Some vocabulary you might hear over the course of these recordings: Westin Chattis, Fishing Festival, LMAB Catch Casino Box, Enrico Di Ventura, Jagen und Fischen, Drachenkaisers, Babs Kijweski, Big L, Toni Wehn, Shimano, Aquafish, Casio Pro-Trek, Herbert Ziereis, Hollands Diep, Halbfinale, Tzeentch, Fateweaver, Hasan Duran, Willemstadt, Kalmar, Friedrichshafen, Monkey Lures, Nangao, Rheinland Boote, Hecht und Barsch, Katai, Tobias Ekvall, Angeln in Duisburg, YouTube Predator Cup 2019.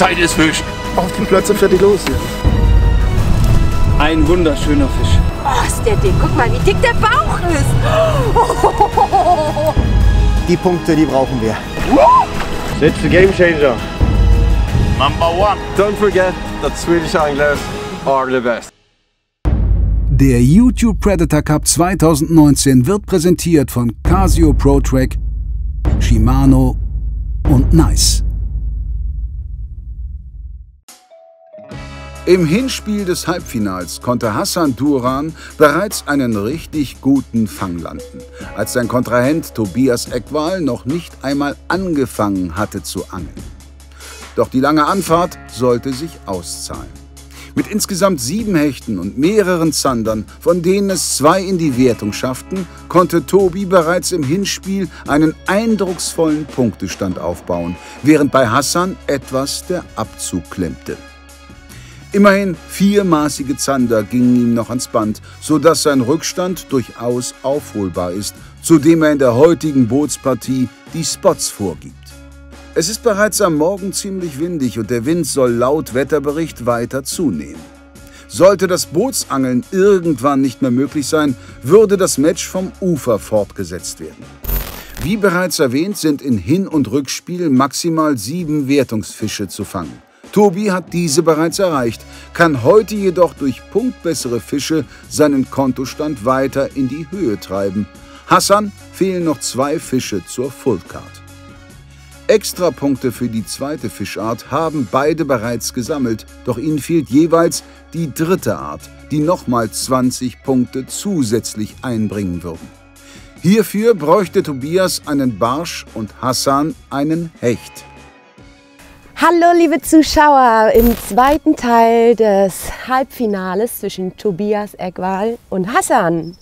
Zeit ist Fisch. Auf die Plätze, fertig, los hier. Ein wunderschöner Fisch. Oh, ist der dick. Guck mal, wie dick der Bauch ist. Die Punkte, die brauchen wir. That's the game changer. Number one. Don't forget that Swedish anglers are the best. Der YouTube Predator Cup 2019 wird präsentiert von Casio Pro-Trek, Shimano und Nice. Im Hinspiel des Halbfinals konnte Hasan Duran bereits einen richtig guten Fang landen, als sein Kontrahent Tobias Ekvall noch nicht einmal angefangen hatte zu angeln. Doch die lange Anfahrt sollte sich auszahlen. Mit insgesamt 7 Hechten und mehreren Zandern, von denen es 2 in die Wertung schafften, konnte Tobi bereits im Hinspiel einen eindrucksvollen Punktestand aufbauen, während bei Hasan etwas der Abzug klemmte. Immerhin 4-maßige Zander gingen ihm noch ans Band, sodass sein Rückstand durchaus aufholbar ist, zudem er in der heutigen Bootspartie die Spots vorgibt. Es ist bereits am Morgen ziemlich windig und der Wind soll laut Wetterbericht weiter zunehmen. Sollte das Bootsangeln irgendwann nicht mehr möglich sein, würde das Match vom Ufer fortgesetzt werden. Wie bereits erwähnt, sind in Hin- und Rückspiel maximal 7 Wertungsfische zu fangen. Tobi hat diese bereits erreicht, kann heute jedoch durch punktbessere Fische seinen Kontostand weiter in die Höhe treiben. Hasan fehlen noch 2 Fische zur Full Card. Extrapunkte für die zweite Fischart haben beide bereits gesammelt, doch ihnen fehlt jeweils die dritte Art, die nochmal 20 Punkte zusätzlich einbringen würden. Hierfür bräuchte Tobias einen Barsch und Hasan einen Hecht. Hallo liebe Zuschauer, im zweiten Teil des Halbfinales zwischen Tobias Ekvall und Hasan.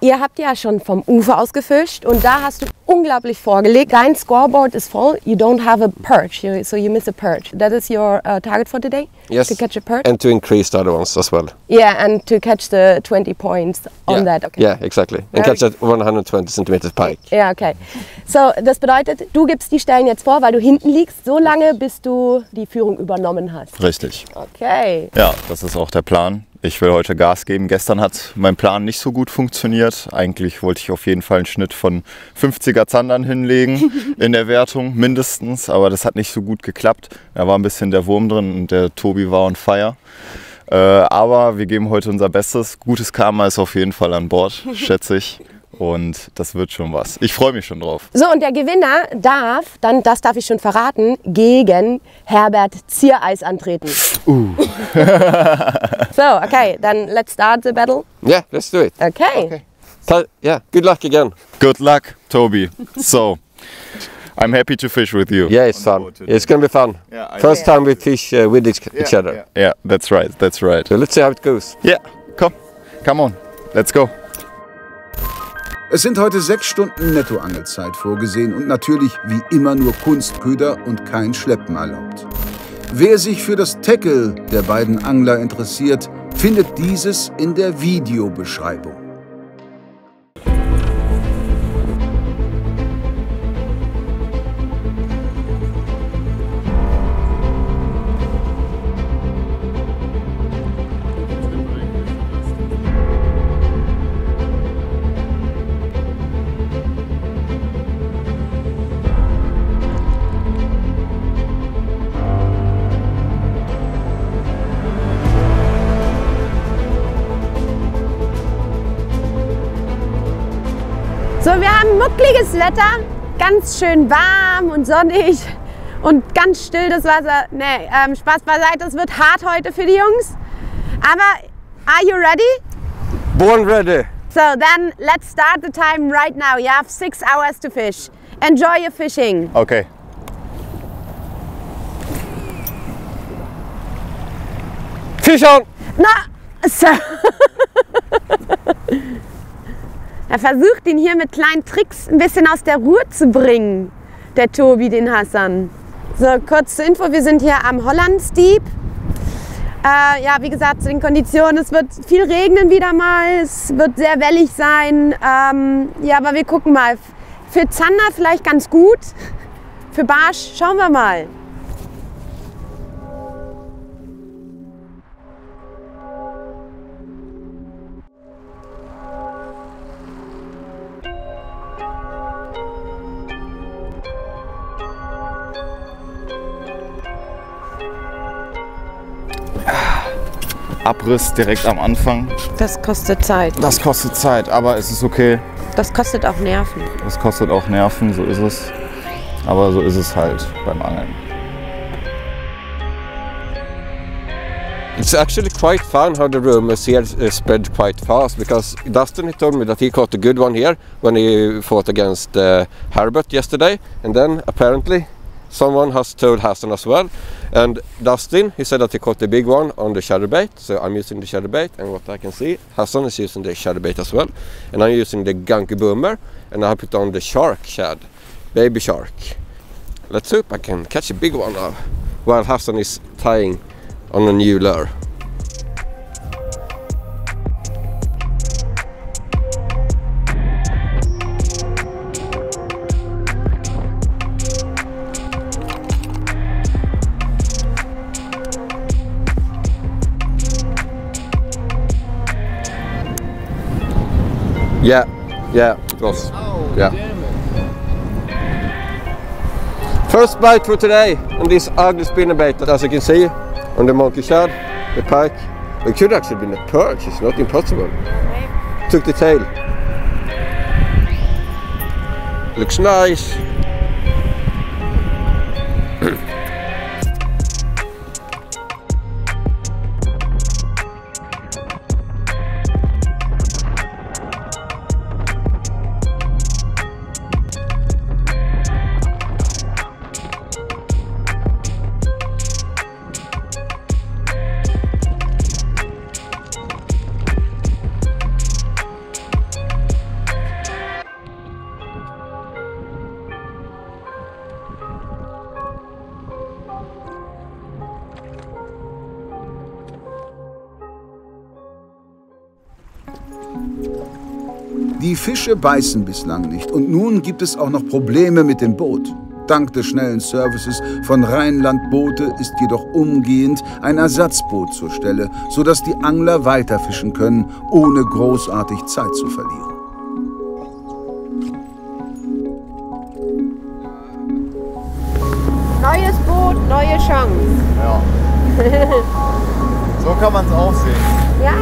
Ihr habt ja schon vom Ufer aus gefischt und da hast du unglaublich vorgelegt. Dein scoreboard is full. You don't have a perch, so you miss a perch. That is your target for today? Yes. To catch a perch? And to increase the other ones as well. Yeah, and to catch the 20 points on that. Okay. Yeah, exactly. And catch that 120 cm pike. Yeah, okay. So, das bedeutet, du gibst die Stellen jetzt vor, weil du hinten liegst, so lange, bis du die Führung übernommen hast. Richtig. Okay. Ja, das ist auch der Plan. Ich will heute Gas geben. Gestern hat mein Plan nicht so gut funktioniert. Eigentlich wollte ich auf jeden Fall einen Schnitt von 50er Zandern hinlegen in der Wertung mindestens, aber das hat nicht so gut geklappt. Da war ein bisschen der Wurm drin und der Tobi war on fire. Aber wir geben heute unser Bestes. Gutes Karma ist auf jeden Fall an Bord, schätze ich. Und das wird schon was. Ich freue mich schon drauf. So, und der Gewinner darf, dann das darf ich schon verraten, gegen Herbert Ziereis antreten. So, okay, dann let's start the battle. Yeah, let's do it. Okay. Yeah, good luck again. Good luck, Toby. So, I'm happy to fish with you. Yeah, it's fun. It's gonna be fun. Yeah, first time we fish with each other. Yeah, that's right, that's right. So let's see how it goes. Yeah, come on, let's go. Es sind heute 6 Stunden Nettoangelzeit vorgesehen und natürlich wie immer nur Kunstköder und kein Schleppen erlaubt. Wer sich für das Tackle der beiden Angler interessiert, findet dieses in der Videobeschreibung. So, wir haben muckliges Wetter, ganz schön warm und sonnig und ganz still das Wasser. Nee, Spaß beiseite, es wird hart heute für die Jungs. Aber, are you ready? Born ready. So, then let's start the time right now. You have 6 hours to fish. Enjoy your fishing. Okay. Fish on! No, so. Er versucht, ihn hier mit kleinen Tricks ein bisschen aus der Ruhe zu bringen, der Tobi, den Hasan. So, kurz zur Info, wir sind hier am Hollands Diep. Ja, wie gesagt, zu den Konditionen, es wird viel regnen wieder mal, es wird sehr wellig sein. Ja, aber wir gucken mal. Für Zander vielleicht ganz gut, für Barsch schauen wir mal. Abriss direkt am Anfang. Das kostet Zeit. Das kostet Zeit, aber es ist okay. Das kostet auch Nerven. Das kostet auch Nerven, so ist es. Aber so ist es halt beim Angeln. It's actually quite fun how the rumors here spread quite fast, because Dustin told me that he caught a good one here when he fought against Herbert yesterday, and then apparently someone has told Hasan as well. And Dustin, he said that he caught the big one on the shadowbait, so I'm using the shadowbait, and what I can see, Hasan is using the shadowbait as well, and I'm using the gunky boomer, and I have put on the shark shad, baby shark. Let's hope I can catch a big one now, while Hasan is tying on a new lure. Yeah, yeah, it was. Oh, yeah. Damn it. First bite for today on this ugly spinnerbait, as you can see. On the monkey shad, the pike. It could actually been a perch, it's not impossible. Took the tail. Looks nice. Die Fische beißen bislang nicht und nun gibt es auch noch Probleme mit dem Boot. Dank des schnellen Services von Rheinland Boote ist jedoch umgehend ein Ersatzboot zur Stelle, sodass die Angler weiterfischen können, ohne großartig Zeit zu verlieren. Neues Boot, neue Chance. Ja. So kann man es auch sehen. Ja.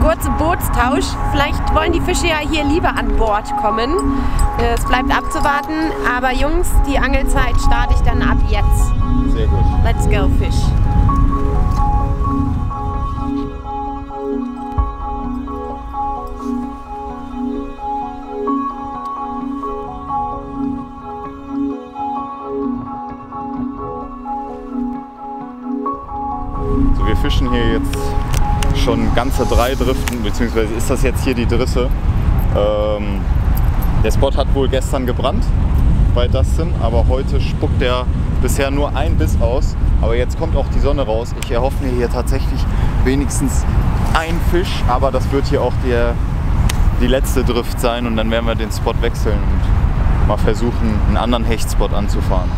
Kurzer Bootstausch. Vielleicht wollen die Fische ja hier lieber an Bord kommen. Es bleibt abzuwarten. Aber Jungs, die Angelzeit starte ich dann ab jetzt. Sehr gut. Let's go, Fisch. So, wir fischen hier jetzt schon ganze 3 Driften, beziehungsweise ist das jetzt hier die dritte. Der Spot hat wohl gestern gebrannt bei Dustin, aber heute spuckt er bisher nur ein Biss aus. Aber jetzt kommt auch die Sonne raus. Ich erhoffe mir hier tatsächlich wenigstens einen Fisch, aber das wird hier auch die letzte Drift sein und dann werden wir den Spot wechseln und mal versuchen, einen anderen Hechtspot anzufahren.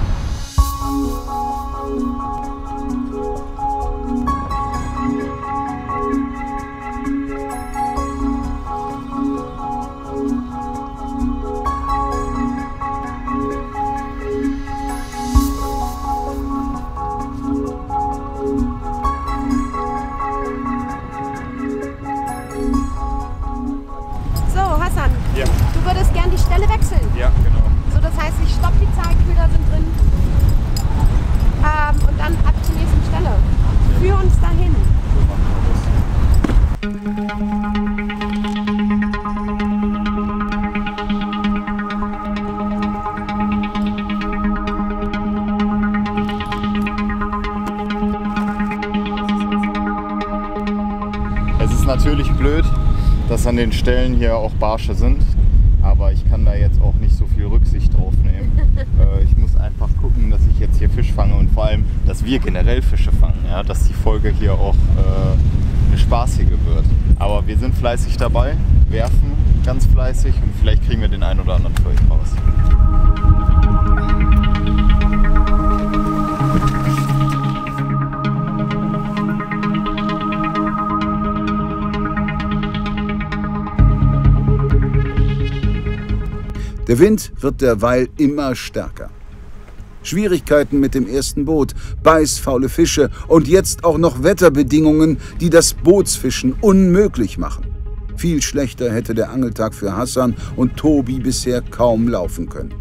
Natürlich blöd, dass an den Stellen hier auch Barsche sind, aber ich kann da jetzt auch nicht so viel Rücksicht drauf nehmen. Ich muss einfach gucken, dass ich jetzt hier Fisch fange und vor allem, dass wir generell Fische fangen, ja, dass die Folge hier auch eine spaßige wird. Aber wir sind fleißig dabei, werfen ganz fleißig und vielleicht kriegen wir den einen oder anderen für euch raus. Der Wind wird derweil immer stärker. Schwierigkeiten mit dem ersten Boot, beißfaule Fische und jetzt auch noch Wetterbedingungen, die das Bootsfischen unmöglich machen. Viel schlechter hätte der Angeltag für Hasan und Tobi bisher kaum laufen können.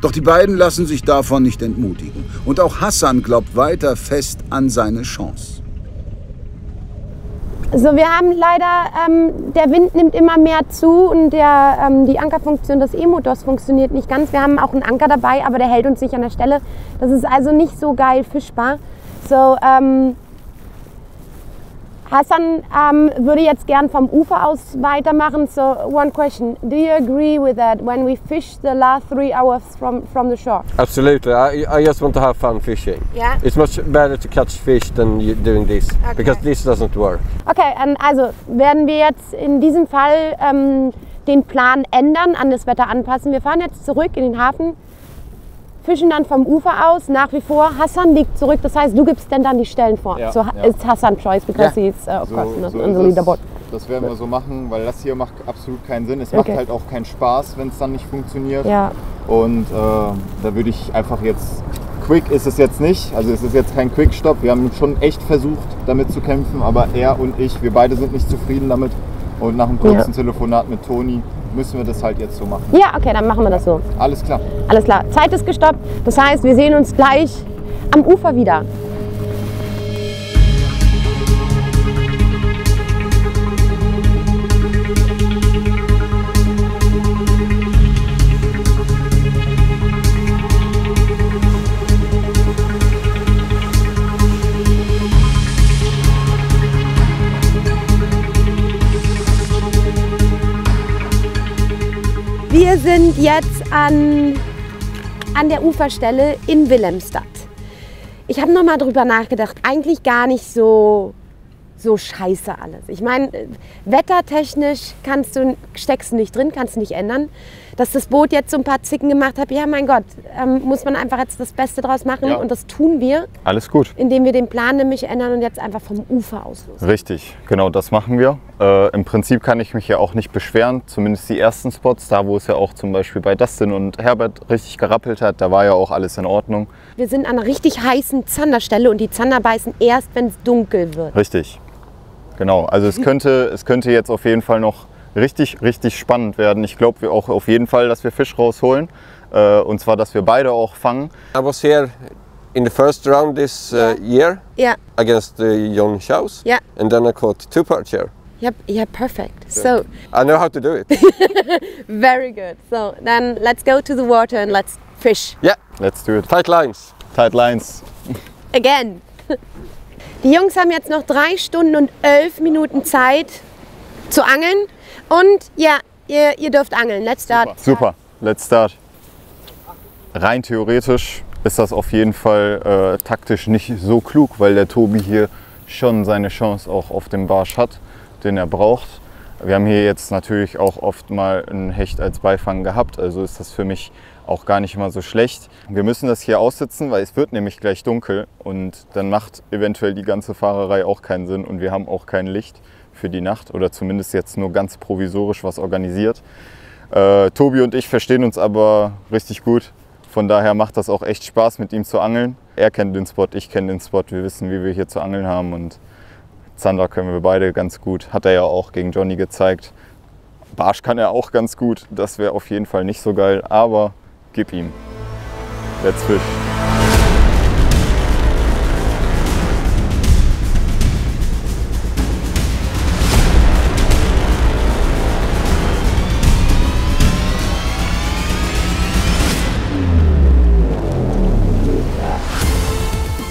Doch die beiden lassen sich davon nicht entmutigen. Und auch Hasan glaubt weiter fest an seine Chance. Also wir haben leider, der Wind nimmt immer mehr zu und die Ankerfunktion des E-Motors funktioniert nicht ganz. Wir haben auch einen Anker dabei, aber der hält uns nicht an der Stelle. Das ist also nicht so geil fischbar. So, Hasan würde jetzt gern vom Ufer aus weitermachen. So, one question. Do you agree with that when we fish the last 3 hours from the shore? Absolutely. I just want to have fun fishing. Yeah. It's much better to catch fish than doing this, okay, because this doesn't work. Okay, also werden wir jetzt in diesem Fall den Plan ändern, an das Wetter anpassen. Wir fahren jetzt zurück in den Hafen, fischen dann vom Ufer aus, nach wie vor. Hasan liegt zurück, das heißt, du gibst denn dann die Stellen vor. Ja, so ja. Ist Hasan choice, because ja, he's of course not on the leaderboard. Das werden wir so machen, weil das hier macht absolut keinen Sinn. Es okay, macht halt auch keinen Spaß, wenn es dann nicht funktioniert. Ja. Und da würde ich einfach jetzt, quick ist es jetzt nicht, also es ist jetzt kein Quick-Stop. Wir haben schon echt versucht, damit zu kämpfen, aber er und ich, wir beide sind nicht zufrieden damit. Und nach einem kurzen Telefonat mit Toni müssen wir das halt jetzt so machen. Ja, okay, dann machen wir das so. Alles klar. Alles klar. Zeit ist gestoppt. Das heißt, wir sehen uns gleich am Ufer wieder. Wir sind jetzt an der Uferstelle in Willemstadt. Ich habe nochmal drüber nachgedacht, eigentlich gar nicht so scheiße alles. Ich meine, wettertechnisch steckst du nicht drin, kannst du nicht ändern. Dass das Boot jetzt so ein paar Zicken gemacht hat, ja mein Gott, muss man einfach jetzt das Beste draus machen, ja, und das tun wir. Alles gut. Indem wir den Plan nämlich ändern und jetzt einfach vom Ufer aus los. Richtig, genau, das machen wir. Im Prinzip kann ich mich ja auch nicht beschweren, zumindest die ersten Spots, da wo es ja auch zum Beispiel bei Dustin und Herbert richtig gerappelt hat, da war ja auch alles in Ordnung. Wir sind an einer richtig heißen Zanderstelle und die Zander beißen erst, wenn es dunkel wird. Richtig. Genau, also es könnte jetzt auf jeden Fall noch richtig spannend werden. Ich glaube wir auch auf jeden Fall, dass wir Fisch rausholen, und zwar, dass wir beide auch fangen. I was here in the first round this year against the young shows, and then I caught 2 perch here. Yep, yeah, perfect. So I know how to do it. Very good. So then let's go to the water and let's fish. Yeah, let's do it. Tight lines. Tight lines. Again. Die Jungs haben jetzt noch 3 Stunden und 11 Minuten Zeit zu angeln. Und ja, ihr dürft angeln. Let's start. Super, let's start. Rein theoretisch ist das auf jeden Fall taktisch nicht so klug, weil der Tobi hier schon seine Chance auch auf dem Barsch hat, den er braucht. Wir haben hier jetzt natürlich auch oft mal einen Hecht als Beifang gehabt, also ist das für mich auch gar nicht mal so schlecht. Wir müssen das hier aussitzen, weil es wird nämlich gleich dunkel und dann macht eventuell die ganze Fahrerei auch keinen Sinn und wir haben auch kein Licht für die Nacht oder zumindest jetzt nur ganz provisorisch was organisiert. Tobi und ich verstehen uns aber richtig gut, von daher macht das auch echt Spaß mit ihm zu angeln. Er kennt den Spot, ich kenne den Spot, wir wissen, wie wir hier zu angeln haben und Zander können wir beide ganz gut, hat er ja auch gegen Johnny gezeigt. Barsch kann er auch ganz gut, das wäre auf jeden Fall nicht so geil, aber gib ihm. Let's fish.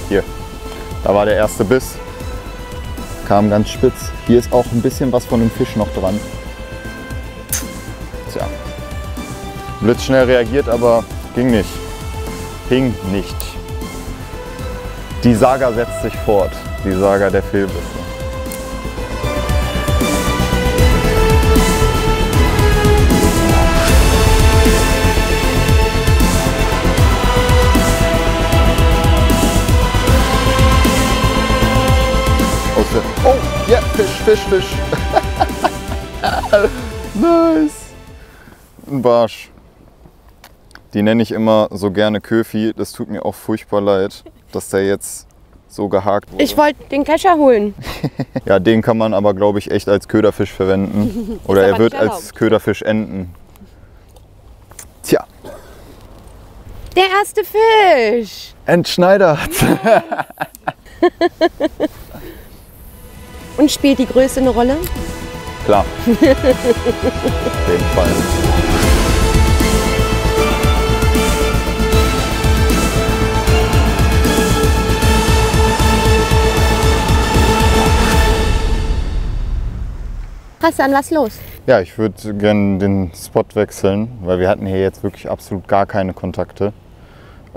Hier, da war der erste Biss. Kam ganz spitz. Hier ist auch ein bisschen was von dem Fisch noch dran. Tja. Blitzschnell reagiert, aber ging nicht. Hing nicht. Die Saga setzt sich fort. Die Saga der Fehlbisse. Oh, ja, yeah, Fisch. Nice. Ein Barsch. Die nenne ich immer so gerne Köfi. Das tut mir auch furchtbar leid, dass der jetzt so gehakt wurde. Ich wollte den Kescher holen. Ja, den kann man aber, glaube ich, echt als Köderfisch verwenden. Oder er wird als Köderfisch enden. Tja. Der erste Fisch. Entschneider. Und spielt die Größe eine Rolle? Klar. Auf jeden Fall. Hasan, was los? Ja, ich würde gerne den Spot wechseln, weil wir hatten hier jetzt wirklich absolut gar keine Kontakte.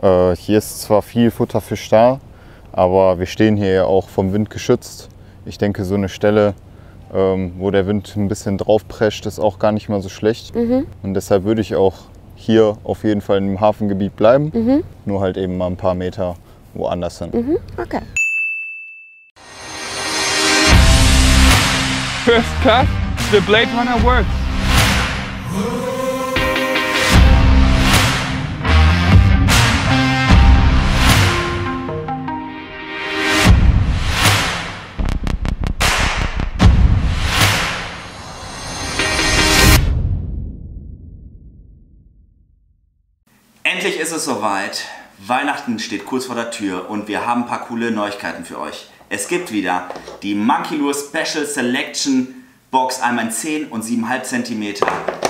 Hier ist zwar viel Futterfisch da, aber wir stehen hier ja auch vom Wind geschützt. Ich denke, so eine Stelle, wo der Wind ein bisschen drauf prescht, ist auch gar nicht mal so schlecht. Mhm. Und deshalb würde ich auch hier auf jeden Fall im Hafengebiet bleiben, mhm, nur halt eben mal ein paar Meter woanders hin. Mhm. Okay. First cut, the blade runner works. Endlich ist es soweit. Weihnachten steht kurz vor der Tür und wir haben ein paar coole Neuigkeiten für euch. Es gibt wieder die Monkey Lures Special Selection Box, einmal in 10 und 7,5 cm.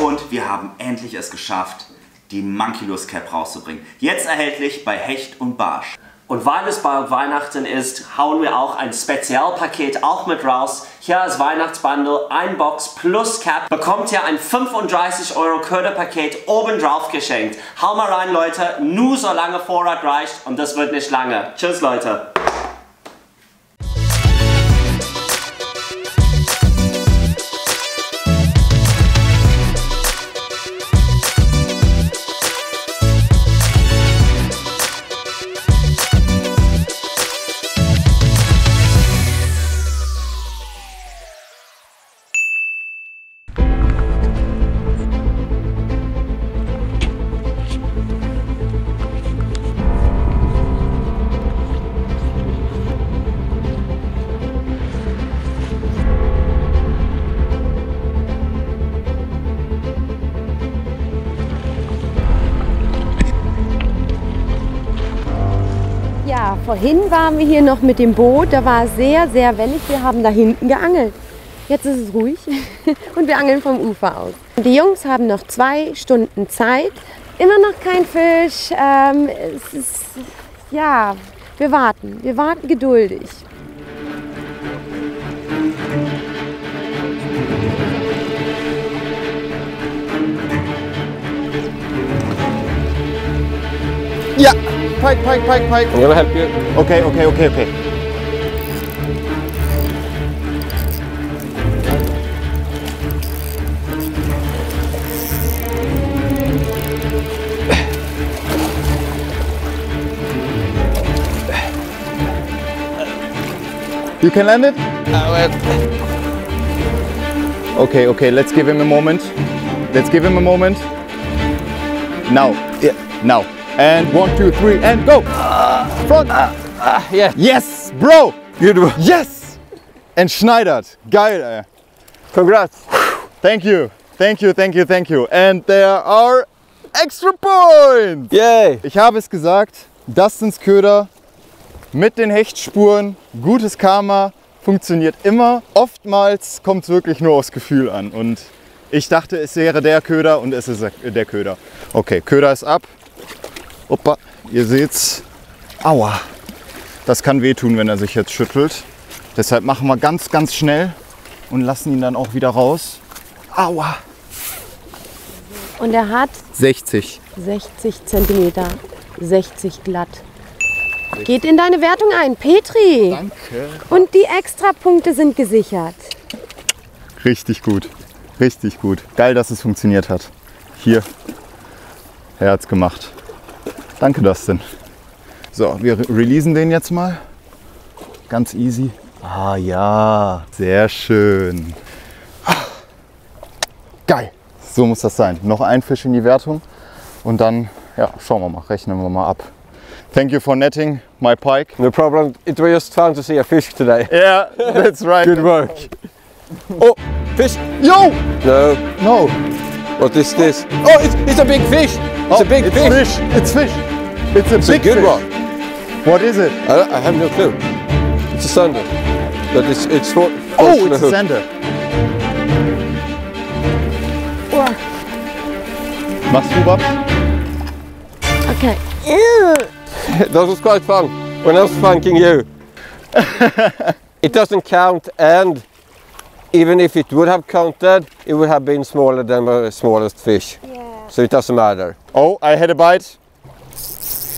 Und wir haben endlich es geschafft, die Monkey Lures Cap rauszubringen. Jetzt erhältlich bei Hecht und Barsch. Und weil es bald Weihnachten ist, hauen wir auch ein Spezialpaket auch mit raus. Hier ist Weihnachtsbundle, ein Box plus Cap. Bekommt ihr ein 35 € Köderpaket obendrauf geschenkt. Hau mal rein, Leute. Nur so lange Vorrat reicht und das wird nicht lange. Tschüss, Leute. Vorhin waren wir hier noch mit dem Boot, da war es sehr, sehr wellig. Wir haben da hinten geangelt. Jetzt ist es ruhig und wir angeln vom Ufer aus. Die Jungs haben noch 2 Stunden Zeit. Immer noch kein Fisch. Es ist, ja, wir warten geduldig. Ja! Pike, pike, pike, pike. I'm gonna help you. Okay, okay, okay, okay. You can land it? Okay, okay, let's give him a moment. Let's give him a moment. Now, yeah, now. And 1, 2, 3, and go! Front! Yeah. Yes, bro! Good. Yes! Entschneidert. Geil, ey. Congrats. Thank you. Thank you, thank you, thank you. And there are extra points! Yay! Ich habe es gesagt, Dustins Köder mit den Hechtspuren, gutes Karma, funktioniert immer. Oftmals kommt es wirklich nur aufs Gefühl an. Und ich dachte, es wäre der Köder und es ist der Köder. Okay, Köder ist ab. Opa, ihr seht's. Aua. Das kann wehtun, wenn er sich jetzt schüttelt. Deshalb machen wir ganz, ganz schnell und lassen ihn dann auch wieder raus. Aua. Und er hat 60. 60 cm. 60 glatt. 60. Geht in deine Wertung ein, Petri. Danke. Und die Extrapunkte sind gesichert. Richtig gut. Richtig gut. Geil, dass es funktioniert hat. Hier. Er hat's gemacht. Danke, Dustin. So, wir releasen den jetzt mal. Ganz easy. Ah ja, sehr schön. Ah, geil. So muss das sein. Noch ein Fisch in die Wertung und dann ja, schauen wir mal, rechnen wir mal ab. Thank you for netting my pike. No problem. It was just fun to see a fish today. Yeah, that's right. Good work. Oh, fish! Yo! No. No. What is this? Oh, it's a big fish. It's a big fish. It's fish. It's a big fish. It's a good one. What is it? I have no clue. It's a sander. But it's for. Oh, it's a sander. Machst du was? Okay. Ew. That was quite fun. When I was thanking you. It doesn't count, and even if it would have counted, it would have been smaller than the smallest fish. Yeah. So it doesn't matter. Oh, I had a bite.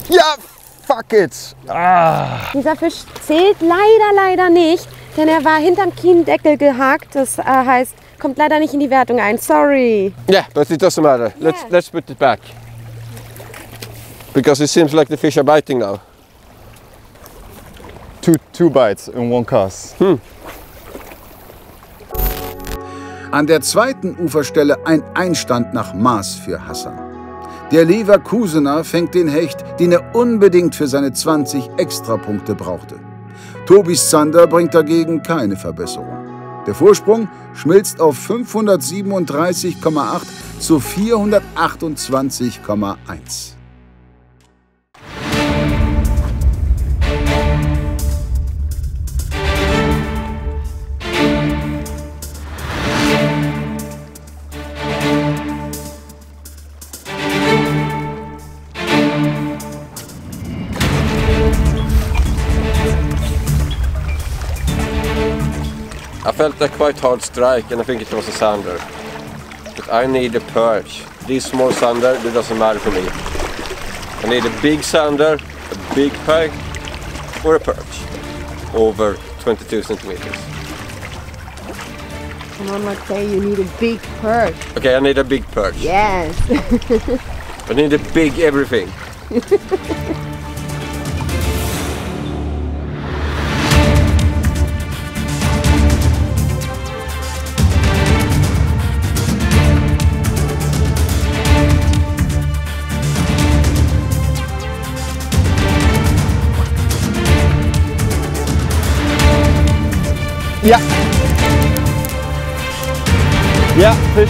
Yeah, fuck it. Ah. Dieser Fisch zählt leider nicht, denn er war hinterm Kiendeckel gehakt. Das heißt, kommt leider nicht in die Wertung ein. Sorry. Yeah, but it doesn't matter. Yeah. Let's put it back. Because it seems like the fish are biting now. Two bites in one cast. Hm. An der zweiten Uferstelle ein Einstand nach Maß für Hasan. Der Leverkusener fängt den Hecht, den er unbedingt für seine 20 Extrapunkte brauchte. Tobis Zander bringt dagegen keine Verbesserung. Der Vorsprung schmilzt auf 537,8 zu 428,1. I felt a quite hard strike, and I think it was a sander. But I need a perch. This small sander, it doesn't matter for me. I need a big sander, a big pike, or a perch over 22 centimeters. Come on, let's say you need a big perch. Okay, I need a big perch. Yes. I need a big everything. Ja. Ja, Fisch.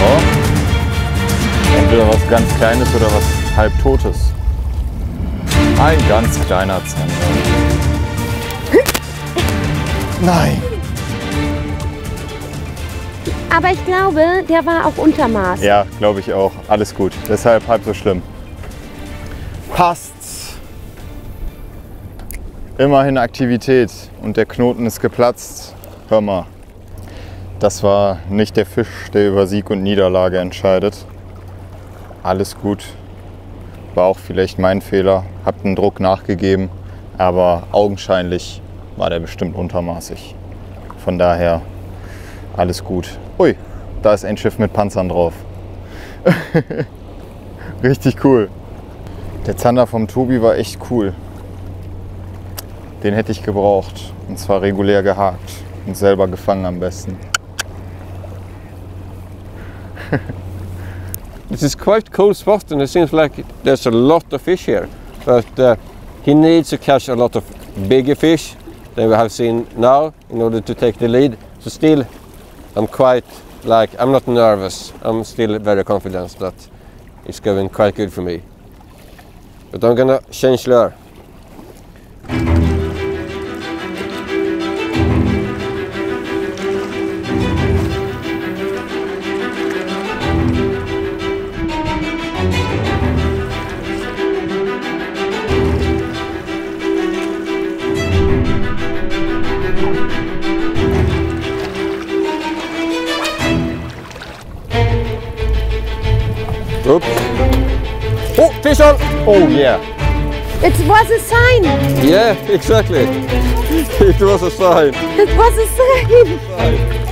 Oh. Entweder was ganz Kleines oder was Halbtotes. Ein ganz kleiner Zander. Nein. Aber ich glaube, der war auch Untermaß. Ja, glaube ich auch. Alles gut. Deshalb halb so schlimm. Passt. Immerhin Aktivität und der Knoten ist geplatzt. Hör mal, das war nicht der Fisch, der über Sieg und Niederlage entscheidet. Alles gut. War auch vielleicht mein Fehler. Hab den Druck nachgegeben, aber augenscheinlich war der bestimmt untermaßig. Von daher alles gut. Ui, da ist ein Schiff mit Panzern drauf. Richtig cool. Der Zander vom Tobi war echt cool. Den hätte ich gebraucht. Und zwar regulär gehakt und selber gefangen am besten. This is quite cool spot and it seems like there's a lot of fish here. But he needs to catch a lot of bigger fish than we have seen now in order to take the lead. So still, I'm quite like, I'm not nervous. I'm still very confident that it's going quite good for me. But I'm gonna change lure. Oops. Oh, fish on! Oh yeah! It was a sign! Yeah, exactly! It was a sign! It was a sign!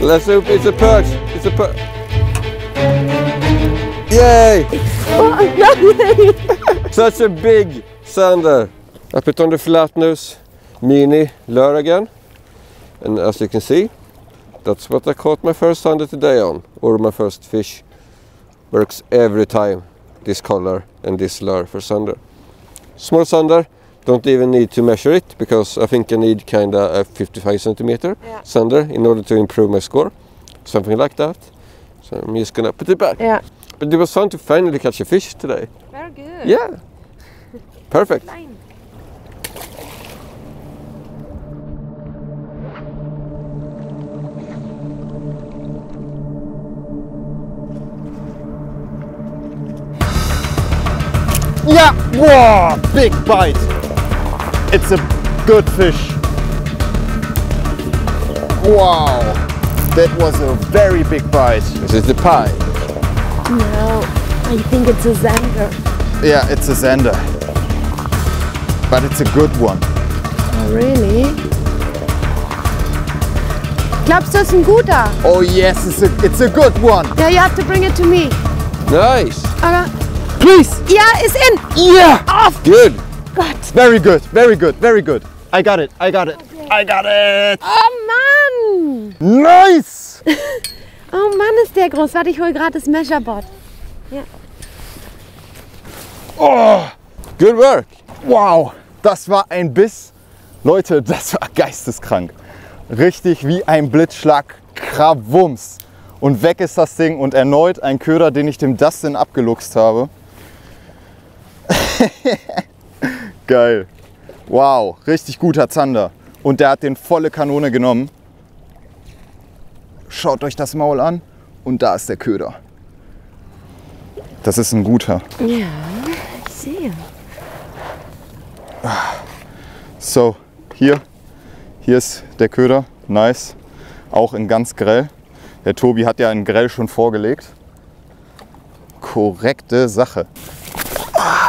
Let's hope it's a perch! It's a perch! Yay! Oh, no. Such a big sander! I put on the flat nose mini lure again, and as you can see, That's what I caught my first under today on, or my first fish. Works every time, this color and this lure for sunder. Small sunder, don't even need to measure it, because I think I need kind of a 55 centimeter sunder in order to improve my score. Something like that. So I'm just gonna put it back. Yeah. But it was fun to finally catch a fish today. Very good. Yeah. Perfect. Fine. Yeah! Wow! Big bite! It's a good fish. Wow! That was a very big bite. Is it the pike? No, I think it's a zander. Yeah, it's a zander. But it's a good one. Oh, really? Glaubst du, es ist ein guter? Oh yes, it's a good one. Yeah, you have to bring it to me. Nice! Please! Yeah, it's in! Yeah! Off! Good! God! Very good, very good, very good. I got it, I got it, okay. I got it! Oh Mann! Nice! Oh Mann, ist der groß. Warte, ich hole gerade das Measureboard. Ja. Oh! Good work! Wow! Das war ein Biss. Leute, das war geisteskrank. Richtig wie ein Blitzschlag. Krawums! Und weg ist das Ding und erneut ein Köder, den ich dem Dustin abgeluchst habe. Geil. Wow, richtig guter Zander. Und der hat den volle Kanone genommen. Schaut euch das Maul an. Und da ist der Köder. Das ist ein guter. Ja, ich sehe. So, hier ist der Köder. Nice. Auch in ganz grell. Der Tobi hat ja einen Grell schon vorgelegt. Korrekte Sache. Ah,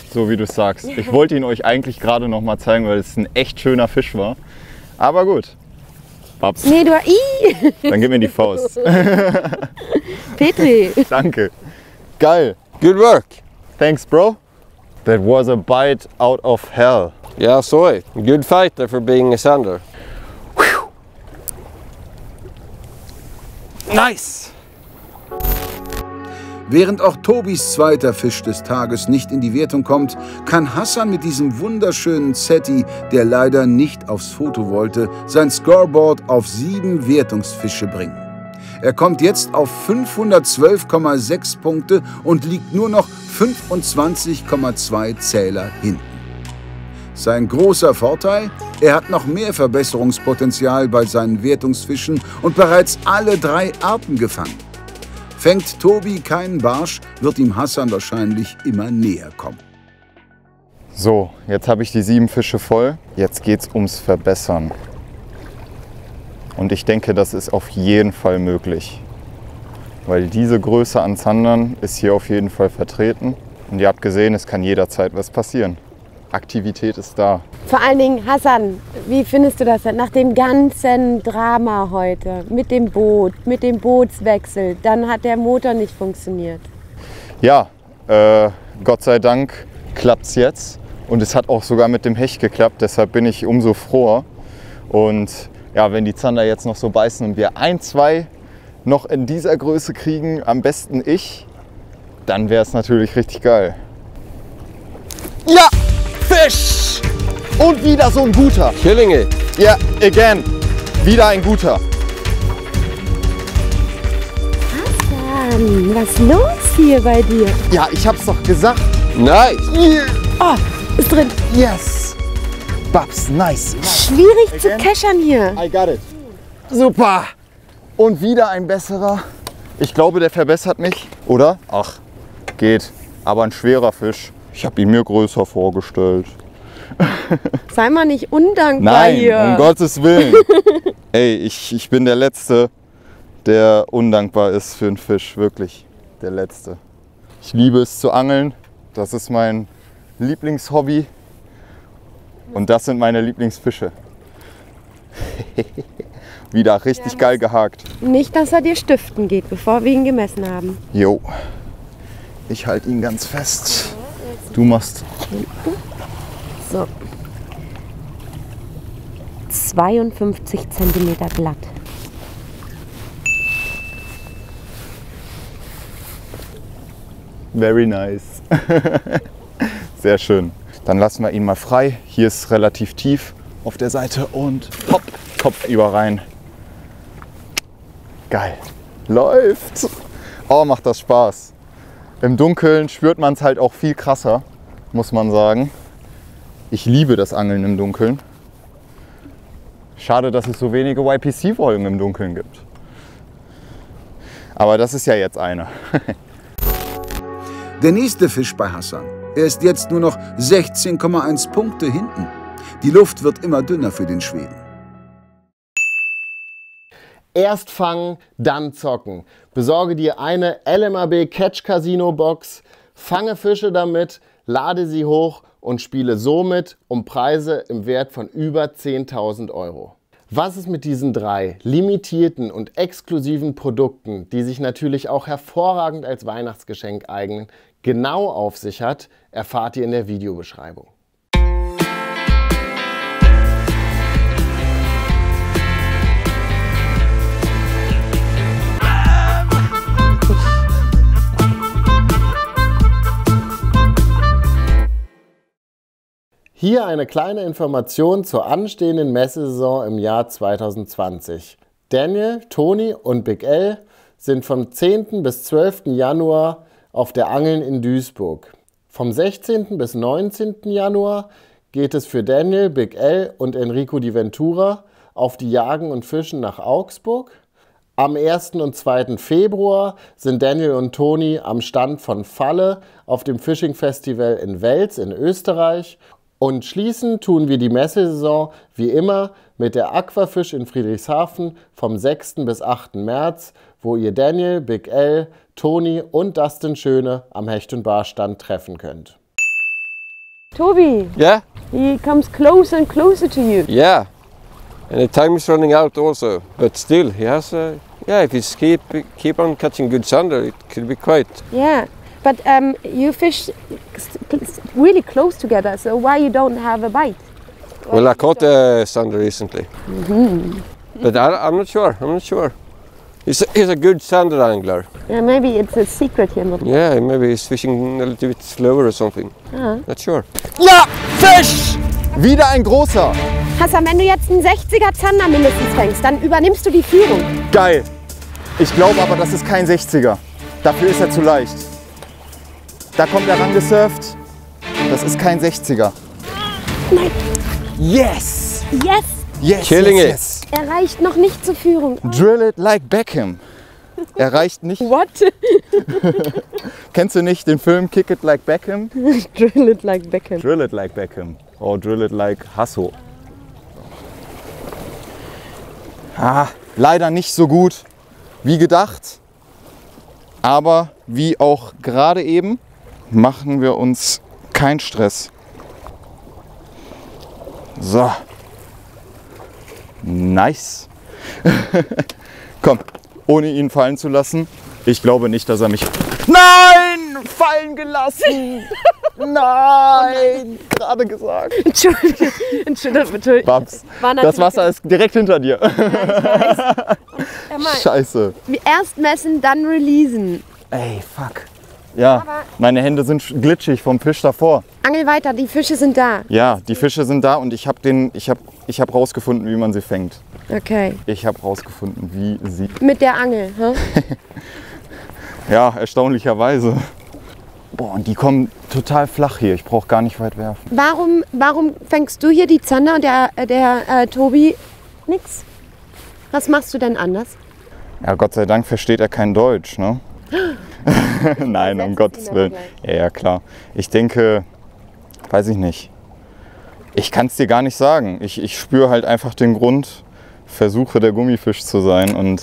so wie du es sagst. Ja. Ich wollte ihn euch eigentlich gerade noch mal zeigen, weil es ein echt schöner Fisch war. Aber gut. Babs. Nee, du. Ii. Dann gib mir die Faust. Petri. Danke. Geil. Good work. Thanks, bro. That was a bite out of hell. Yeah, I saw it. Good fight there for being a sander. Nice! Während auch Tobis zweiter Fisch des Tages nicht in die Wertung kommt, kann Hasan mit diesem wunderschönen Zetti, der leider nicht aufs Foto wollte, sein Scoreboard auf 7 Wertungsfische bringen. Er kommt jetzt auf 512,6 Punkte und liegt nur noch 25,2 Zähler hinten. Sein großer Vorteil? Er hat noch mehr Verbesserungspotenzial bei seinen Wertungsfischen und bereits alle 3 Arten gefangen. Fängt Tobi keinen Barsch, wird ihm Hasan wahrscheinlich immer näher kommen. So, jetzt habe ich die 7 Fische voll. Jetzt geht's ums Verbessern. Und ich denke, das ist auf jeden Fall möglich. Weil diese Größe an Zandern ist hier auf jeden Fall vertreten. Und ihr habt gesehen, es kann jederzeit was passieren. Aktivität ist da. Vor allen Dingen, Hasan, wie findest du das denn? Nach dem ganzen Drama heute mit dem Boot, mit dem Bootswechsel, dann hat der Motor nicht funktioniert. Ja, Gott sei Dank klappt es jetzt und es hat auch sogar mit dem Hecht geklappt, deshalb bin ich umso froher. Und ja, wenn die Zander jetzt noch so beißen und wir 1, 2 noch in dieser Größe kriegen, am besten ich, dann wäre es natürlich richtig geil. Ja! Fisch! Und wieder so ein guter. Killing it. Ja, yeah, again. Wieder ein guter. Hasan, was ist los hier bei dir? Ja, ich hab's doch gesagt. Nice. Yeah. Oh, ist drin. Yes. Babs, nice. Schwierig again. Zu keschern hier. I got it. Super. Und wieder ein besserer. Ich glaube, der verbessert mich, oder? Ach, geht. Aber ein schwerer Fisch. Ich habe ihn mir größer vorgestellt. Sei mal nicht undankbar. Nein, hier. Nein, um Gottes Willen. Ey, ich bin der Letzte, der undankbar ist für einen Fisch, wirklich der letzte. Ich liebe es zu angeln, das ist mein Lieblingshobby und das sind meine Lieblingsfische. Wieder richtig geil gehakt. Nicht, dass er dir stiften geht, bevor wir ihn gemessen haben. Jo, ich halte ihn ganz fest. Du machst. So. 52 cm glatt. Very nice. Sehr schön. Dann lassen wir ihn mal frei. Hier ist es relativ tief auf der Seite und hopp, Kopf über rein. Geil. Läuft. Oh, macht das Spaß. Im Dunkeln spürt man es halt auch viel krasser, muss man sagen. Ich liebe das Angeln im Dunkeln. Schade, dass es so wenige YPC-Folgen im Dunkeln gibt. Aber das ist ja jetzt eine. Der nächste Fisch bei Hasan. Er ist jetzt nur noch 16,1 Punkte hinten. Die Luft wird immer dünner für den Schweden. Erst fangen, dann zocken. Besorge dir eine LMAB Catch Casino Box, fange Fische damit, lade sie hoch und spiele somit um Preise im Wert von über 10.000 Euro. Was es mit diesen drei limitierten und exklusiven Produkten, die sich natürlich auch hervorragend als Weihnachtsgeschenk eignen, genau auf sich hat, erfahrt ihr in der Videobeschreibung. Hier eine kleine Information zur anstehenden Messesaison im Jahr 2020. Daniel, Toni und Big L sind vom 10. bis 12. Januar auf der Angeln in Duisburg. Vom 16. bis 19. Januar geht es für Daniel, Big L und Enrico Di Ventura auf die Jagen und Fischen nach Augsburg. Am 1. und 2. Februar sind Daniel und Toni am Stand von Falle auf dem Fishing Festival in Wels in Österreich. Und schließen tun wir die Messesaison wie immer mit der Aquafish in Friedrichshafen vom 6. bis 8. März, wo ihr Daniel, Big L, Toni und Dustin Schöne am Hecht- und Barschstand treffen könnt. Toby, yeah? He comes closer and closer to you. Yeah, and the time is running out also, but still he has a, yeah, if he keep on catching good sunder, it could be quite. Yeah. But you fish really close together, so why you don't have a bite? Why well, I caught a sunder recently, but I'm not sure. He's a good sunder angler. Yeah, maybe it's a secret here. Not yeah, maybe he's fishing a little bit slower or something. Not sure. Ja, Fisch! Wieder ein großer. Hasan, wenn du jetzt einen 60er Zander mindestens fängst, dann übernimmst du die Führung. Geil. Ich glaube aber, das ist kein 60er. Dafür ist er zu leicht. Da kommt er rangesurft. Das ist kein 60er. Nein. Yes! Yes! Yes! Killing it! Yes. Er reicht noch nicht zur Führung. Drill it like Beckham. Er reicht nicht. What? Kennst du nicht den Film Kick It Like Beckham? Drill it like Beckham. Drill it like Beckham. Oh, drill it like Hasso. Ah, leider nicht so gut wie gedacht. Aber wie auch gerade eben, machen wir uns keinen Stress. So. Nice. Komm, ohne ihn fallen zu lassen. Ich glaube nicht, dass er mich... Nein! Fallen gelassen! Nein! Gerade gesagt. Entschuldigung. Entschuldigung. Babs, das Wasser ist direkt hinter dir. Ja, ich weiß. Scheiße. Erst messen, dann releasen. Ey, fuck. Ja, aber meine Hände sind glitschig vom Fisch davor. Angel weiter, die Fische sind da. Ja, die Fische sind da und ich hab rausgefunden, wie man sie fängt. Okay. Ich habe rausgefunden, wie sie... Mit der Angel, hä? Ja, erstaunlicherweise. Boah, und die kommen total flach hier. Ich brauche gar nicht weit werfen. Warum fängst du hier die Zander und der Tobi nix? Was machst du denn anders? Ja, Gott sei Dank versteht er kein Deutsch, ne? Nein, um Gottes Willen. Ja, ja, klar. Ich denke, weiß ich nicht. Ich kann es dir gar nicht sagen. Ich spüre halt einfach den Grund, versuche der Gummifisch zu sein und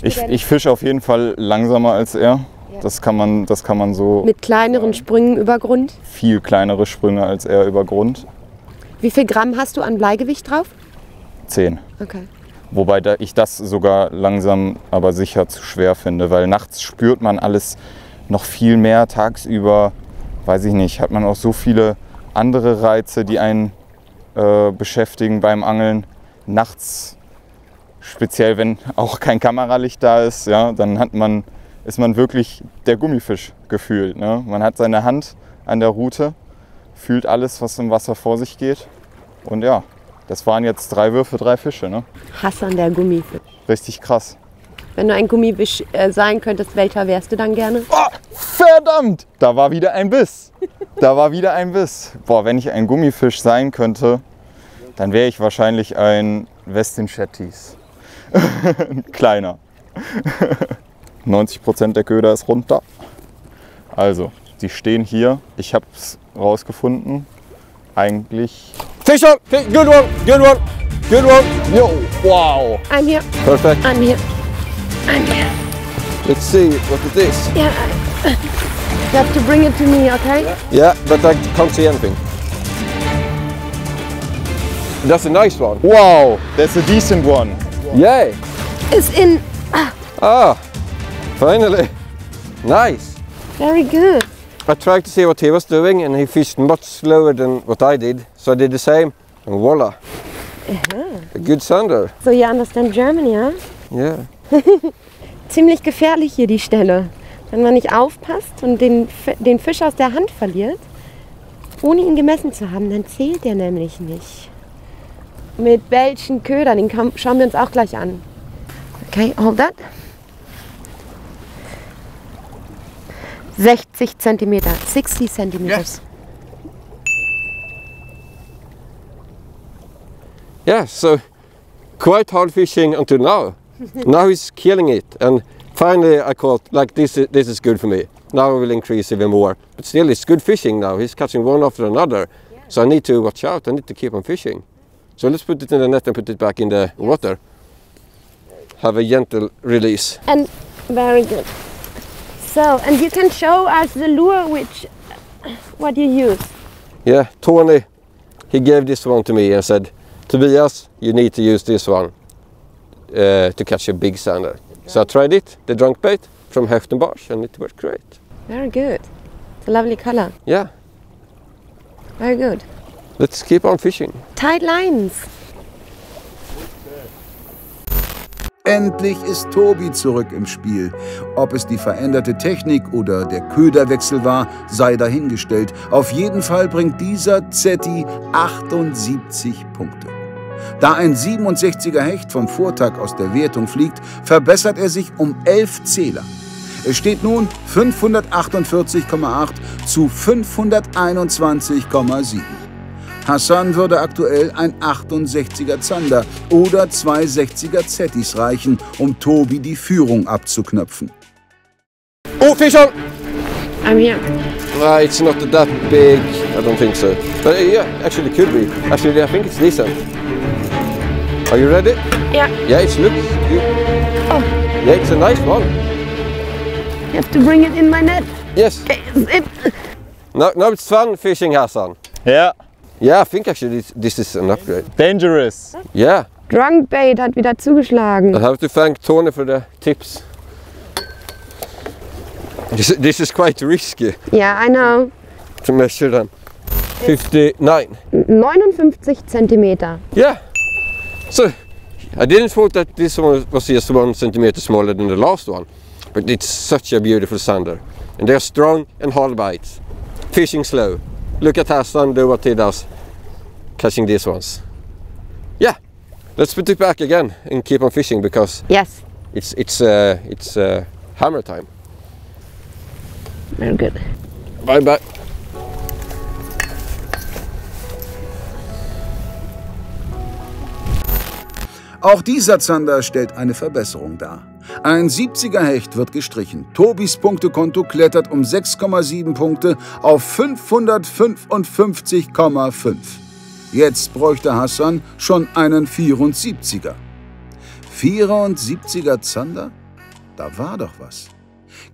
Ich fische auf jeden Fall langsamer als er. Ja. Das kann man so... Mit kleineren Sprüngen über Grund? Viel kleinere Sprünge als er über Grund. Wie viel Gramm hast du an Bleigewicht drauf? 10. Okay. Wobei ich das sogar langsam, aber sicher zu schwer finde, weil nachts spürt man alles noch viel mehr. Tagsüber, weiß ich nicht, hat man auch so viele andere Reize, die einen beschäftigen beim Angeln. Nachts, speziell wenn auch kein Kameralicht da ist, ja, dann ist man wirklich der Gummifisch gefühlt. Ne? Man hat seine Hand an der Rute, fühlt alles, was im Wasser vor sich geht. Und ja, das waren jetzt 3 Würfe, 3 Fische. Ne? Hasan, der Gummifisch. Richtig krass. Wenn du ein Gummifisch sein könntest, welcher wärst du dann gerne? Oh, verdammt! Da war wieder ein Biss. Da war wieder ein Biss. Boah, wenn ich ein Gummifisch sein könnte, dann wäre ich wahrscheinlich ein Westin Chattis. Kleiner. 90% der Köder ist runter. Also, die stehen hier. Ich habe es rausgefunden. Eigentlich. Fischer! Good one! Good one! Good one! Yo! Wow! I'm here. Perfect. I'm here. I'm here. Let's see. What it is? Yeah. You have to bring it to me, okay? Yeah, but I can't see anything. That's a nice one. Wow! That's a decent one. Yay! It's in. Ah! Finally! Nice! Very good! I tried to see what he was doing and he fished much slower than what I did. So I did the same and voila! Uh-huh. A good sunder! So you understand German, yeah? Yeah. Ziemlich gefährlich hier die Stelle. Wenn man nicht aufpasst und den Fisch aus der Hand verliert, ohne ihn gemessen zu haben, dann zählt er nämlich nicht. Mit welchen Ködern, den schauen wir uns auch gleich an. Okay, hold that. 60 cm, 60 cm. Yes. Yeah, so quite hard fishing until now. Now he's killing it and finally I caught, like this is good for me. Now I will increase even more. But still it's good fishing now, he's catching one after another. Yeah. So I need to watch out, I need to keep on fishing. So let's put it in the net and put it back in the water. Have a gentle release. And very good. So, and you can show us the lure, what you use. Yeah, Tony, he gave this one to me and said, Tobias, you need to use this one to catch a big sander. So I tried it, the drunk bait from Hecht and Barsch, and it worked great. Very good. It's a lovely color. Yeah. Very good. Let's keep on fishing. Tight lines. Endlich ist Tobi zurück im Spiel. Ob es die veränderte Technik oder der Köderwechsel war, sei dahingestellt. Auf jeden Fall bringt dieser Zetti 78 Punkte. Da ein 67er Hecht vom Vortag aus der Wertung fliegt, verbessert er sich um 11 Zähler. Es steht nun 548,8 zu 521,7. Hasan würde aktuell ein 68er Zander oder 2 60er Zettis reichen, um Tobi die Führung abzuknöpfen. Oh, Fischer! I'm here. Ah, it's not that big. I don't think so. But yeah, actually it could be. Actually, I think it's decent. Are you ready? Yeah. Yeah, it looks good. Oh. Yeah, it's a nice one. You have to bring it in my net. Yes. No, it's fun fishing, Hasan. Yeah. Ja, yeah, I think actually this is an upgrade. Dangerous. Yeah. Drunk bait hat wieder zugeschlagen. I have to thank Tone for the tips. This is quite risky. Yeah, I know. To measure them. 59. 59 centimeter. Yeah. So, I didn't thought that this one was just 1 centimeter smaller than the last one. But it's such a beautiful sander. And they're strong and hard bites. Fishing slow. Look at Hasan, do what he does, catching these ones. Yeah, let's put it back again and keep on fishing because yes, it's hammer time. Very good. Bye bye. Auch dieser Zander stellt eine Verbesserung dar. Ein 70er Hecht wird gestrichen. Tobis Punktekonto klettert um 6,7 Punkte auf 555,5. Jetzt bräuchte Hasan schon einen 74er. 74er Zander? Da war doch was.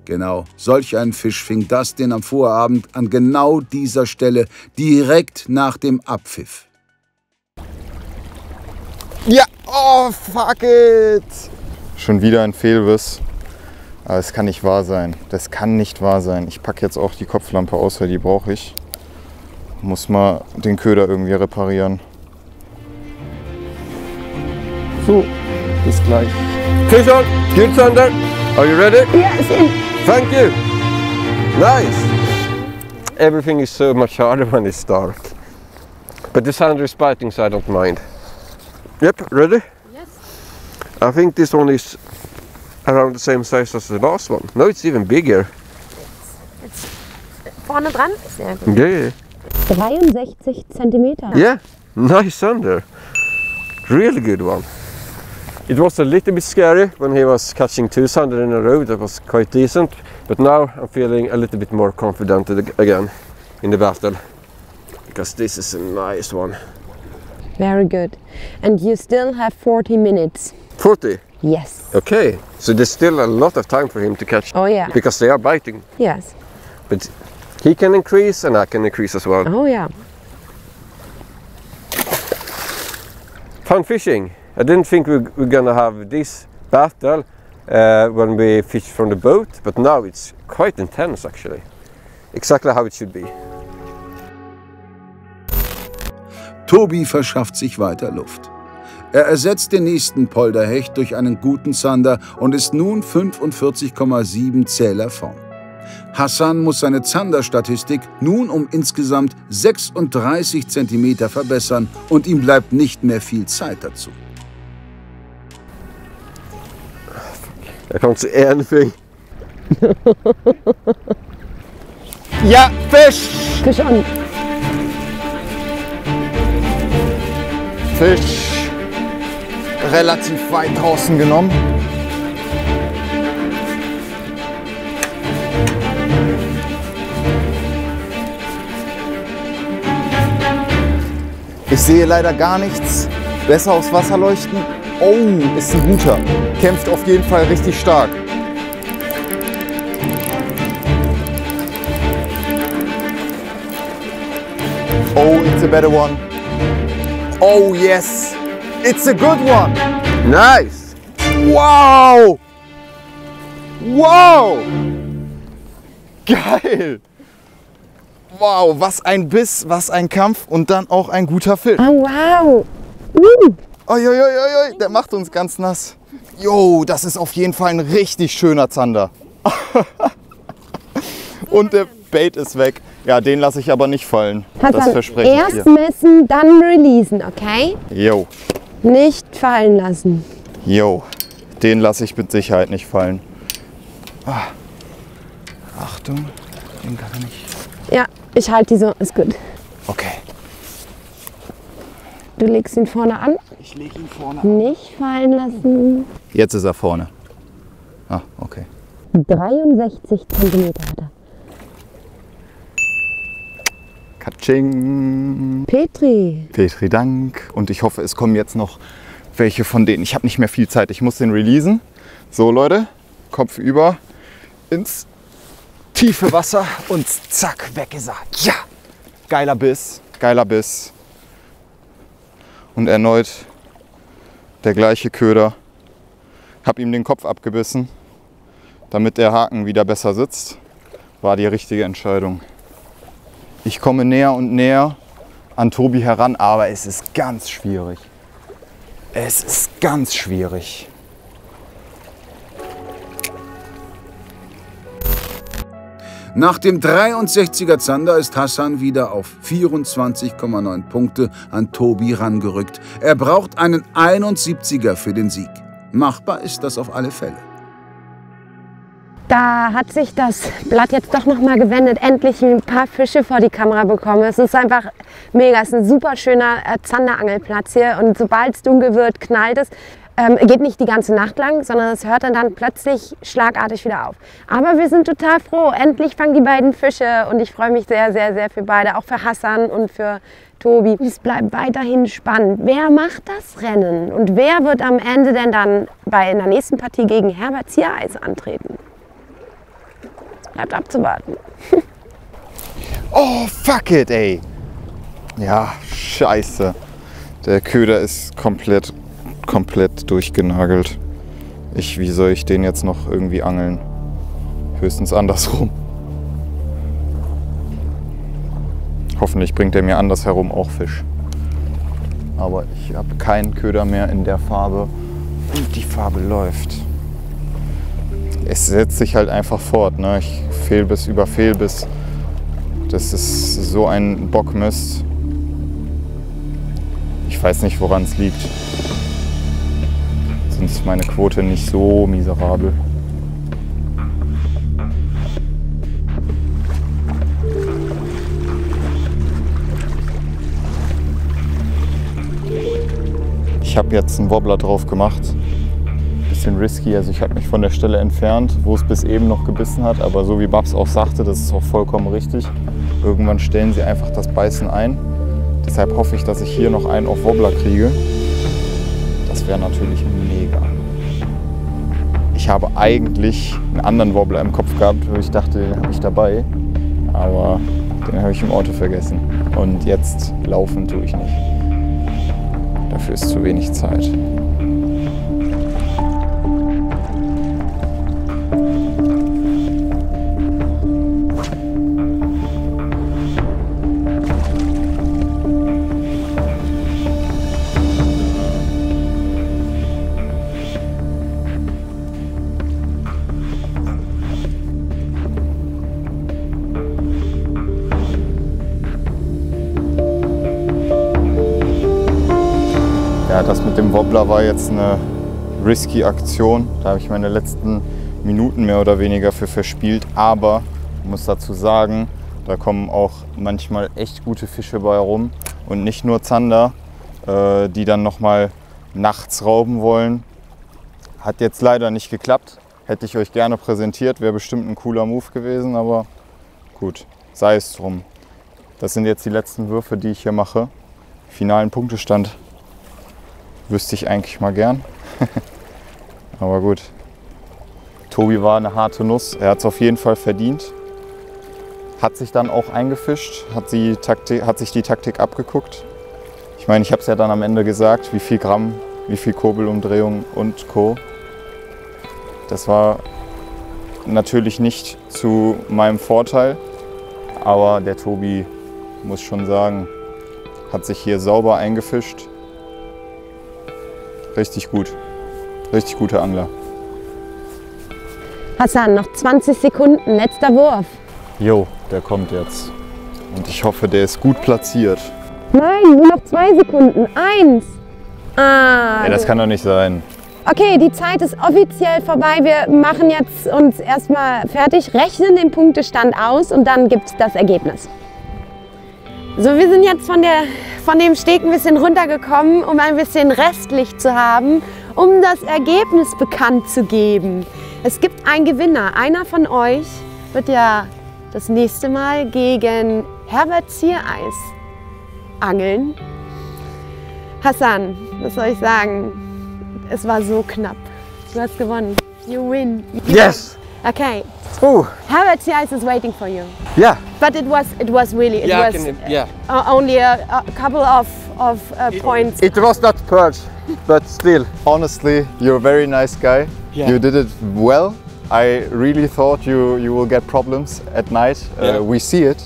Genau, solch einen Fisch fing Dustin am Vorabend an genau dieser Stelle, direkt nach dem Abpfiff. Ja, oh, fuck it! Schon wieder ein Fehlbiss. Aber es kann nicht wahr sein. Das kann nicht wahr sein. Ich packe jetzt auch die Kopflampe aus, weil die brauche ich. Muss mal den Köder irgendwie reparieren. So, bis gleich. Fish on, gear under. Are you ready? Yes. Thank you. Nice. Everything is so much harder when it's dark. But the sounder is biting, so I don't mind. Yep, ready? Yes. I think this one is around the same size as the last one. No, it's even bigger. It's vorne dran ist ja gut. Yeah. 63 cm. Yeah, nice sounder. Really good one. It was a little bit scary when he was catching two sounders in a row. That was quite decent. But now I'm feeling a little bit more confident again in the battle. Because this is a nice one. Very good. And you still have 40 minutes. 40? Yes. Okay. So there's still a lot of time for him to catch. Oh yeah. Because they are biting. Yes. But he can increase and I can increase as well. Oh yeah. Fun fishing. I didn't think we were gonna have this battle when we fish from the boat, but now it's quite intense actually. Exactly how it should be. Tobi verschafft sich weiter Luft. Er ersetzt den nächsten Polderhecht durch einen guten Zander und ist nun 45,7 Zähler vorn. Hasan muss seine Zanderstatistik nun um insgesamt 36 cm verbessern und ihm bleibt nicht mehr viel Zeit dazu. Da kommt zu Ehrenfing. Ja, Fisch! Fisch an! Fisch relativ weit draußen genommen. Ich sehe leider gar nichts. Besser aufs Wasser leuchten. Oh, ist ein guter. Kämpft auf jeden Fall richtig stark. Oh, it's a better one. Oh yes, it's a good one. Nice. Wow. Wow. Geil. Wow, was ein Biss, was ein Kampf und dann auch ein guter Fisch. Oh wow. Uiuiuiui, der macht uns ganz nass. Jo, das ist auf jeden Fall ein richtig schöner Zander. Und der Bait ist weg. Ja, den lasse ich aber nicht fallen. Das verspreche ich dir. Erst messen, dann releasen, okay? Jo. Nicht fallen lassen. Jo, den lasse ich mit Sicherheit nicht fallen. Ah. Achtung, den kann ich nicht. Ja, ich halte die so, ist gut. Okay. Du legst ihn vorne an. Ich lege ihn vorne an. Nicht fallen lassen. Jetzt ist er vorne. Ah, okay. 63 cm hat er. Katsching. Petri. Petri, Dank. Und ich hoffe, es kommen jetzt noch welche von denen. Ich habe nicht mehr viel Zeit. Ich muss den releasen. So, Leute. Kopf über. Ins tiefe Wasser. Und zack, weg ist er. Ja. Geiler Biss. Geiler Biss. Und erneut der gleiche Köder. Hab ihm den Kopf abgebissen, damit der Haken wieder besser sitzt. War die richtige Entscheidung. Ich komme näher und näher an Tobi heran, aber es ist ganz schwierig. Es ist ganz schwierig. Nach dem 63er Zander ist Hasan wieder auf 24,9 Punkte an Tobi rangerückt. Er braucht einen 71er für den Sieg. Machbar ist das auf alle Fälle. Da hat sich das Blatt jetzt doch noch mal gewendet. Endlich ein paar Fische vor die Kamera bekommen. Es ist einfach mega. Es ist ein super schöner Zanderangelplatz hier. Und sobald es dunkel wird, knallt es. Geht nicht die ganze Nacht lang, sondern es hört dann plötzlich schlagartig wieder auf. Aber wir sind total froh. Endlich fangen die beiden Fische und ich freue mich sehr, sehr, sehr für beide. Auch für Hasan und für Tobi. Es bleibt weiterhin spannend. Wer macht das Rennen? Und wer wird am Ende denn dann in der nächsten Partie gegen Herbert Ziereis antreten? Es bleibt abzuwarten. Oh, fuck it, ey. Ja, scheiße. Der Köder ist komplett durchgenagelt. Wie soll ich den jetzt noch irgendwie angeln? Höchstens andersrum. Hoffentlich bringt er mir andersherum auch Fisch. Aber ich habe keinen Köder mehr in der Farbe und die Farbe läuft. Es setzt sich halt einfach fort, ne? Ich Fehlbiss über Fehlbiss. Das ist so ein Bockmist. Ich weiß nicht, woran es liegt. Sonst ist meine Quote nicht so miserabel. Ich habe jetzt einen Wobbler drauf gemacht. Bisschen risky, also ich habe mich von der Stelle entfernt, wo es bis eben noch gebissen hat. Aber so wie Babs auch sagte, das ist auch vollkommen richtig. Irgendwann stellen sie einfach das Beißen ein. Deshalb hoffe ich, dass ich hier noch einen auf Wobbler kriege. Das wäre natürlich mega. Ich habe eigentlich einen anderen Wobbler im Kopf gehabt, wo ich dachte, den habe ich dabei. Aber den habe ich im Auto vergessen. Und jetzt laufen tue ich nicht. Dafür ist zu wenig Zeit. Das mit dem Wobbler war jetzt eine risky Aktion. Da habe ich meine letzten Minuten mehr oder weniger für verspielt. Aber ich muss dazu sagen, da kommen auch manchmal echt gute Fische bei rum. Und nicht nur Zander, die dann nochmal nachts rauben wollen. Hat jetzt leider nicht geklappt. Hätte ich euch gerne präsentiert. Wäre bestimmt ein cooler Move gewesen, aber gut, sei es drum. Das sind jetzt die letzten Würfe, die ich hier mache. Finalen Punktestand. Wüsste ich eigentlich mal gern. Aber gut. Tobi war eine harte Nuss. Er hat es auf jeden Fall verdient. Hat sich dann auch eingefischt. Hat sich die Taktik abgeguckt. Ich meine, ich habe es ja dann am Ende gesagt, wie viel Gramm, wie viel Kurbelumdrehung und Co. Das war natürlich nicht zu meinem Vorteil. Aber der Tobi, muss schon sagen, hat sich hier sauber eingefischt. Richtig gut. Richtig guter Angler. Hasan, noch 20 Sekunden, letzter Wurf. Jo, der kommt jetzt. Und ich hoffe, der ist gut platziert. Nein, nur noch 2 Sekunden. 1. Ah. Ja, das kann doch nicht sein. Okay, die Zeit ist offiziell vorbei. Wir machen jetzt uns erstmal fertig, rechnen den Punktestand aus und dann gibt es das Ergebnis. So, wir sind jetzt von dem Steg ein bisschen runtergekommen, um ein bisschen Restlicht zu haben, um das Ergebnis bekannt zu geben. Es gibt einen Gewinner. Einer von euch wird ja das nächste Mal gegen Herbert Ziereis angeln. Hasan, was soll ich sagen? Es war so knapp. Du hast gewonnen. You win. Yes! Okay. Ooh. Herbert Ziereis is waiting for you. Yeah. But it was really, only a couple of points. It was not perch, but still. Honestly, you're a very nice guy. Yeah. You did it well. I really thought you will get problems at night. Yeah. We see it.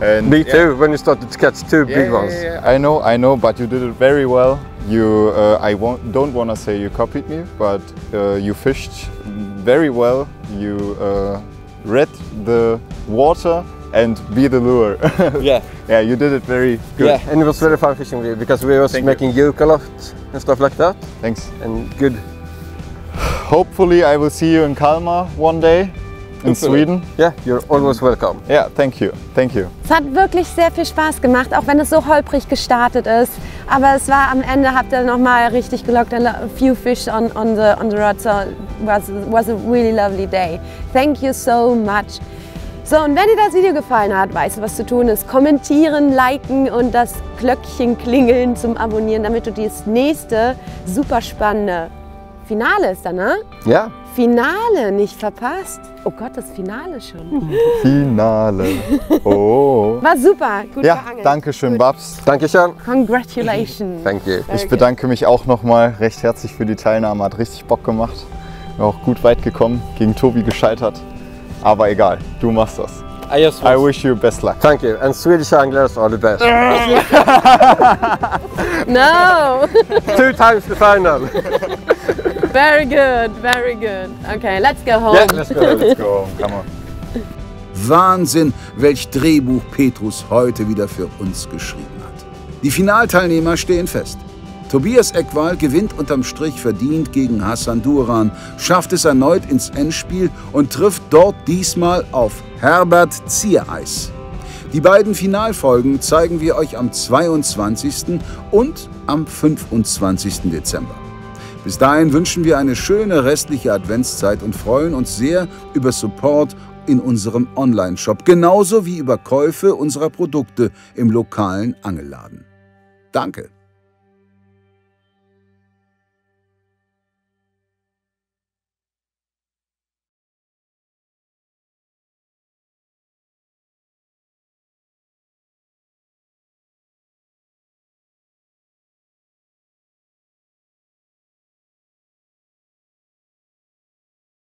And me too, when you started to catch two big ones. Yeah. I know, but you did it very well. You, don't want to say you copied me, but you fished very well. You read the water and be the lure. Yeah. Yeah, you did it very good. Yeah, and it was very fun fishing with you because we were making yoke a lot and stuff like that. Thanks. And good. Hopefully I will see you in Kalmar one day in Sweden. Yeah, you're always welcome. Yeah, thank you, thank you. Es hat wirklich sehr viel Spaß gemacht, auch wenn es so holprig gestartet ist. Aber es war am Ende, habt ihr nochmal richtig gelockt, a few fish on the rod, so was a really lovely day. Thank you so much. So, und wenn dir das Video gefallen hat, weißt du, was zu tun ist. Kommentieren, liken und das Glöckchen klingeln zum Abonnieren, damit du das nächste super spannende Finale ist dann, ne? Ja. Finale nicht verpasst. Oh Gott, das Finale schon. Finale. Oh. War super. Gut geangelt. Ja, danke schön, Babs. Danke schön. Congratulations. Thank you. Ich bedanke mich auch nochmal recht herzlich für die Teilnahme. Hat richtig Bock gemacht. Bin auch gut weit gekommen, gegen Tobi gescheitert. Aber egal, du machst das. I wish you best luck. Thank you. And Swedish anglers are the best. No. 2 times the final. Very good, very good. Okay, let's go home. Yeah, let's go home. Come on. Wahnsinn, welch Drehbuch Petrus heute wieder für uns geschrieben hat. Die Finalteilnehmer stehen fest. Tobias Ekvall gewinnt unterm Strich verdient gegen Hasan Duran, schafft es erneut ins Endspiel und trifft dort diesmal auf Herbert Ziereis. Die beiden Finalfolgen zeigen wir euch am 22. und am 25. Dezember. Bis dahin wünschen wir eine schöne restliche Adventszeit und freuen uns sehr über Support in unserem Online-Shop, genauso wie über Käufe unserer Produkte im lokalen Angelladen. Danke!